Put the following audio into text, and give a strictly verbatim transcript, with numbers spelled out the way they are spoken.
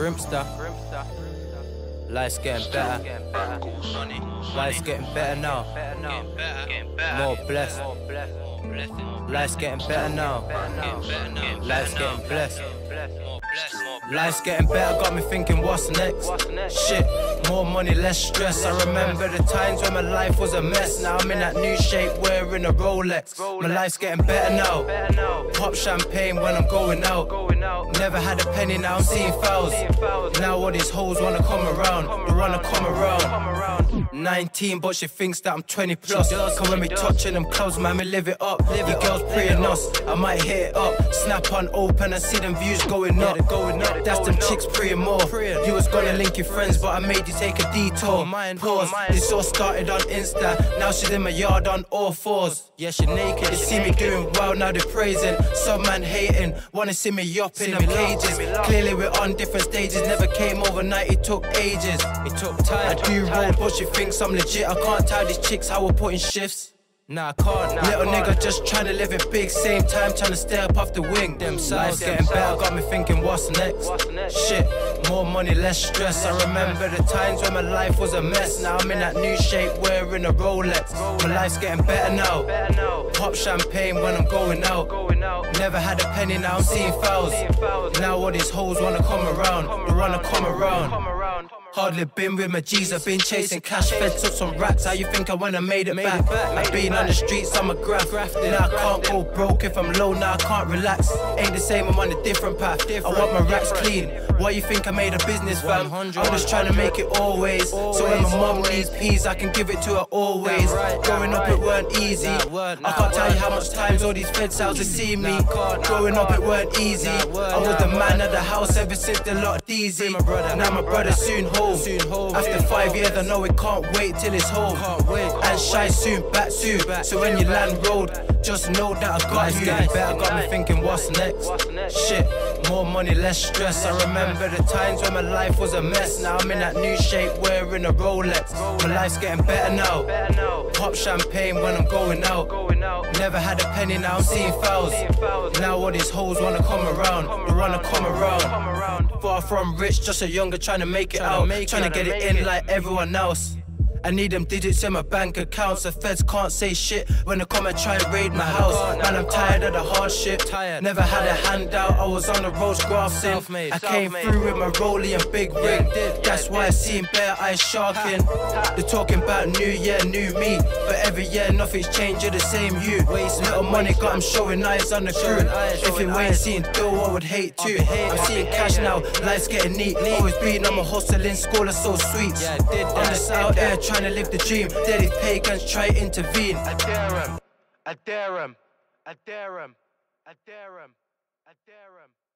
Grimsta. Life's getting better. Life's getting better now. More blessed. Life's getting better now. Life's getting blessed. Life's getting better, got me thinking what's next. Shit, more money, less stress. I remember the times when my life was a mess. Now I'm in that new shape, wearing a Rolex. My life's getting better now. Pop champagne when I'm going out. Never had a penny, now I'm seeing fouls. Now all these hoes wanna come around. They wanna come around. Nineteen, but she thinks that I'm twenty plus. Cause when we touching them clubs, man, we live it up. The girls preying us, I might hit it up. Snap on open, I see them views going up. That's them chicks preying more. You was gonna link your friends, but I made you take a detour. Pause, this all started on Insta. Now she's in my yard on all fours. Yeah, she naked. They see me doing well, now they're praising. Some man hating, wanna see me yopping in cages. Clearly we're on different stages. Never came overnight, it took ages. It took time. I do roll, but she thinks I'm legit. I can't tell these chicks how we're putting shifts. Nah, I can't. Nah, Little I can't. Nigga just tryna live it big. Same time tryna stay up off the wing. Them sides getting better, got me thinking what's next? what's next? Shit, more money, less stress. I remember the times when my life was a mess. Now I'm in that new shape, wearing a Rolex. My life's getting better now. Pop champagne when I'm going out. Never had a penny, now I'm seeing fouls. Now all these hoes wanna come around. They wanna come around. Hardly been with my G's, I've been chasing cash. Fed took some racks, how you think I went and made it made back? It back I've been it back. On the streets, I'm a graph. Now I can't go broke if I'm low, now I can't relax. Ain't the same, I'm on a different path. Different, I want my racks clean. Why you think I made a business, fam? I'm just trying to make it always. always So when my mum needs peas, I can give it to her always. Right, Growing right. up, it weren't easy. Nah, word, nah, I can't word, tell you how much times all these feds out to see me. Nah, God, Growing nah, up, it weren't easy. Nah, word, I was nah, the man word. Of the house ever since the lot D Z. My brother, now my brother soon home. Soon home. After five years, I know it can't wait till it's home. Can't wait. And shy soon, back soon. So when you land road, just know that I got you. Better got me thinking what's next. Shit, more money, less stress. I remember the times when my life was a mess. Now I'm in that new shape, wearing a Rolex. My life's getting better now. Pop champagne when I'm going out. Never had a penny, now I'm seeing fouls. Now all these hoes wanna come around. They wanna come around. Far from rich, just a younger trying to make it out. Trying to get it in like everyone else. I need them digits in my bank accounts. The feds can't say shit when they come and try and raid my house. Man, I'm tired of the hardship. Never had a handout, I was on the road grassing. I came through with my rollie and big rig. That's why I seen bare eyes sharking. They're talking about new year, new me, but every year nothing's changing, the same you. Little money got them showing eyes on the crew. If you ain't seen dough, I would hate too. I'm seeing cash now, life's getting neat. Always been on my hustle in school, that's so sweet. On this out air, trying to live the dream, deadly pagans try to intervene. I dare him, I dare him, I dare him, I dare him, I dare him.